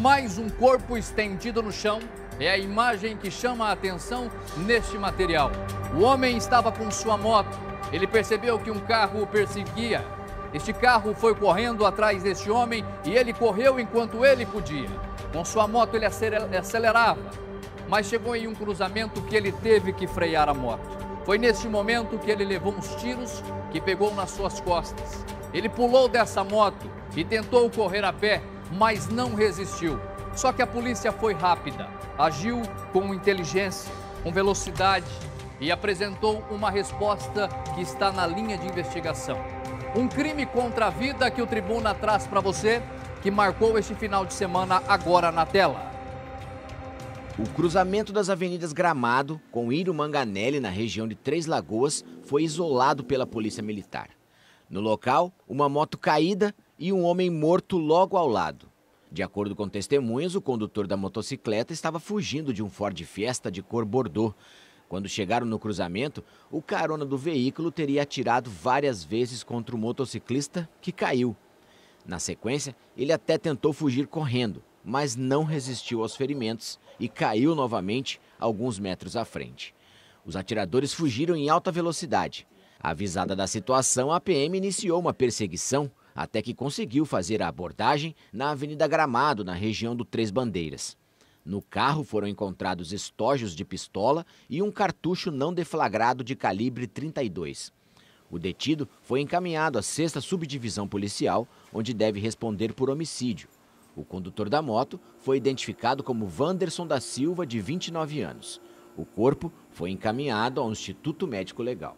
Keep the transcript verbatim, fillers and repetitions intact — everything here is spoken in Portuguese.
mais um corpo estendido no chão. É a imagem que chama a atenção neste material. O homem estava com sua moto. Ele percebeu que um carro o perseguia. Este carro foi correndo atrás deste homem e ele correu enquanto ele podia. Com sua moto ele acelerava, mas chegou em um cruzamento que ele teve que frear a moto. Foi neste momento que ele levou uns tiros que pegou nas suas costas. Ele pulou dessa moto e tentou correr a pé, mas não resistiu. Só que a polícia foi rápida, agiu com inteligência, com velocidade e apresentou uma resposta que está na linha de investigação. Um crime contra a vida que o Tribuna traz para você, que marcou este final de semana agora na tela. O cruzamento das avenidas Gramado com Irio Manganelli na região de Três Lagoas foi isolado pela polícia militar. No local, uma moto caída e um homem morto logo ao lado. De acordo com testemunhas, o condutor da motocicleta estava fugindo de um Ford Fiesta de cor bordô. Quando chegaram no cruzamento, o carona do veículo teria atirado várias vezes contra o motociclista, que caiu. Na sequência, ele até tentou fugir correndo, mas não resistiu aos ferimentos e caiu novamente alguns metros à frente. Os atiradores fugiram em alta velocidade. Avisada da situação, a P M iniciou uma perseguição até que conseguiu fazer a abordagem na Avenida Gramado, na região do Três Bandeiras. No carro foram encontrados estojos de pistola e um cartucho não deflagrado de calibre trinta e dois. O detido foi encaminhado à sexta Subdivisão Policial, onde deve responder por homicídio. O condutor da moto foi identificado como Vanderson da Silva, de vinte e nove anos. O corpo foi encaminhado ao Instituto Médico Legal.